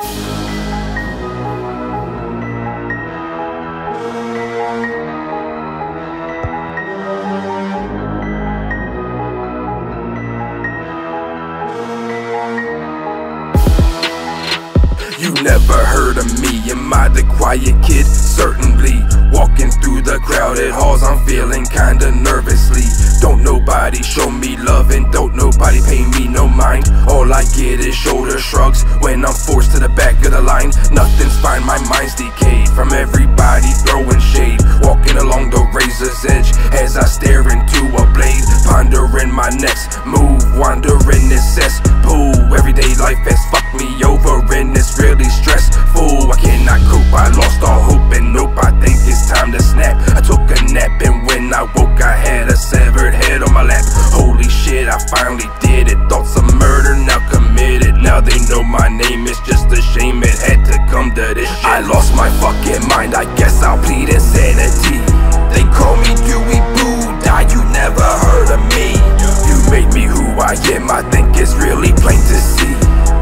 You never heard of me, am I the quiet kid? Certainly, walking through the crowded halls, I'm feeling kinda nervously. Don't nobody show me love and don't nobody pay me no mind. All I get is shoulder shrugs when I'm forced to the back of the line. Nothing's fine, my mind's decayed from everybody throwing shade, walking along the razor's edge as I stare into a blade, pondering my next move, wandering this cesspool. Everyday life has fucked me over and it's really stressful. I cannot cope, I lost all hope and nope, I think it's time to snap. I took a nap and when I woke I had a severed head on my lap. Holy shit, I finally did it. Thoughts of murder now committed. Now they know my name, it's just a shame it had to come to this shit. I lost my fucking mind, I guess I'll plead insanity. They call me Dewey Boodah, you never heard of me. You made me who I am, I think it's really plain to see.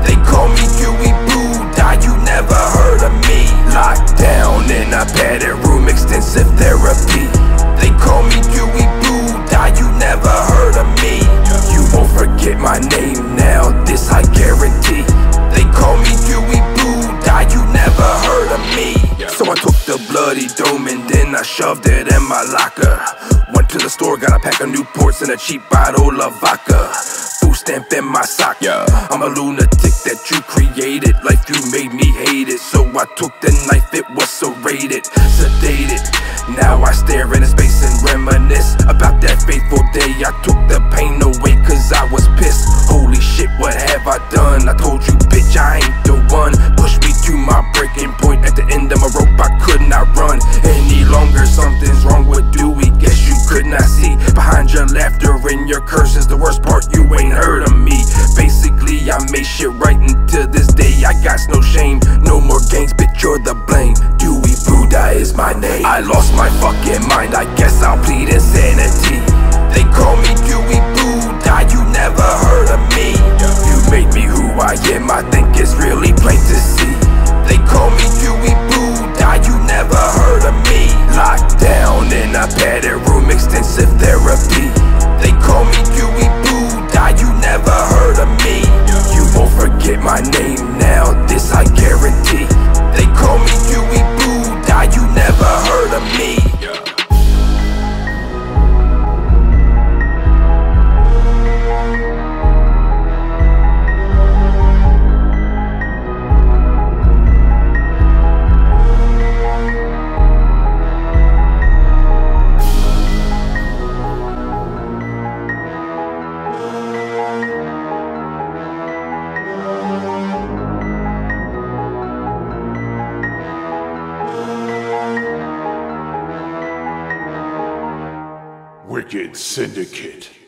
They call me Dewey Boodah, you never heard of me. Locked down in a padded room, extensive therapy. They call me Dewey Boodah, you never heard of me. You won't forget my name now, this I guarantee. They call me Dewey Boodah, you never heard of me. So I took the bloody dome and then I shoved it in my locker. Went to the store, got a pack of Newports and a cheap bottle of vodka. Stamp in my sock, yeah. I'm a lunatic that you created. Life you made me hate it, so I took the knife, it was serrated, sedated. Now I stare into space and reminisce about that fateful day. I took the pain away cause I was pissed. Holy shit, what have I done? I told you bitch I ain't the one. Push me to my breaking point. At the end of my rope I could not run any longer. Something's wrong with Dewey, guess you could not see. Behind your laughter and your curses, the worst part you ain't heard of me. Basically I made shit right until this day. I got no shame, no more games, bitch you're the blame. Dewey Boodah is my name. I lost my fucking mind, I guess I'll plead insanity. They call me Dewey Boodah, you never heard of me. You made me who I am, I think it's really plain to see. They call me Dewey Boodah, you never heard of me. Locked down in a padded room, extensive therapy. They call me Dewey Boodah, you never heard of me. You won't forget my name now, this I guarantee. They call me Dewey Boodah, you never heard of me. Syndicate.